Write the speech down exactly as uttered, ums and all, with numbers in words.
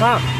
Wow.